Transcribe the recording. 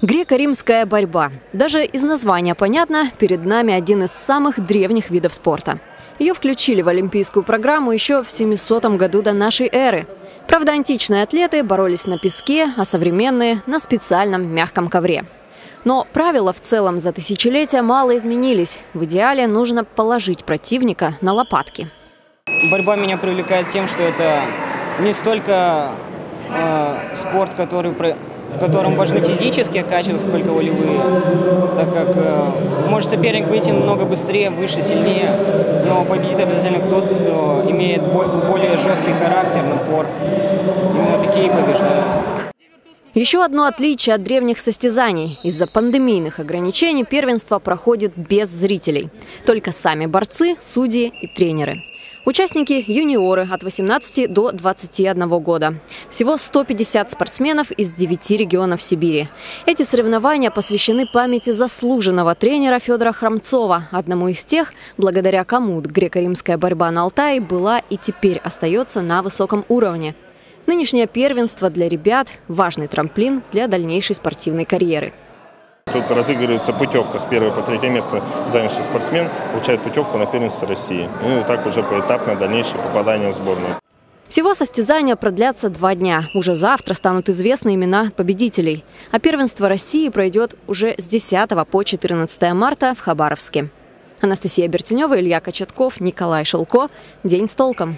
Греко-римская борьба. Даже из названия понятно, перед нами один из самых древних видов спорта. Ее включили в олимпийскую программу еще в 700 году до нашей эры. Правда, античные атлеты боролись на песке, а современные – на специальном мягком ковре. Но правила в целом за тысячелетия мало изменились. В идеале нужно положить противника на лопатки. Борьба меня привлекает тем, что это не столько спорт, в котором важны физические качества, сколько волевые, так как может соперник выйти намного быстрее, выше, сильнее, но победит обязательно тот, кто имеет более жесткий характер, напор. Именно такие побеждают. Еще одно отличие от древних состязаний. Из-за пандемийных ограничений первенство проходит без зрителей. Только сами борцы, судьи и тренеры. Участники – юниоры от 18 до 21 года. Всего 150 спортсменов из 9 регионов Сибири. Эти соревнования посвящены памяти заслуженного тренера Федора Храмцова, одному из тех, благодаря кому греко-римская борьба на Алтае была и теперь остается на высоком уровне. Нынешнее первенство для ребят – важный трамплин для дальнейшей спортивной карьеры. Тут разыгрывается путевка с 1 по 3 место. Занявший спортсмен получает путевку на первенство России. И так уже поэтапно дальнейшее попадание в сборную. Всего состязания продлятся 2 дня. Уже завтра станут известны имена победителей. А первенство России пройдет уже с 10 по 14 марта в Хабаровске. Анастасия Бертенева, Илья Кочетков, Николай Шелко. День с толком.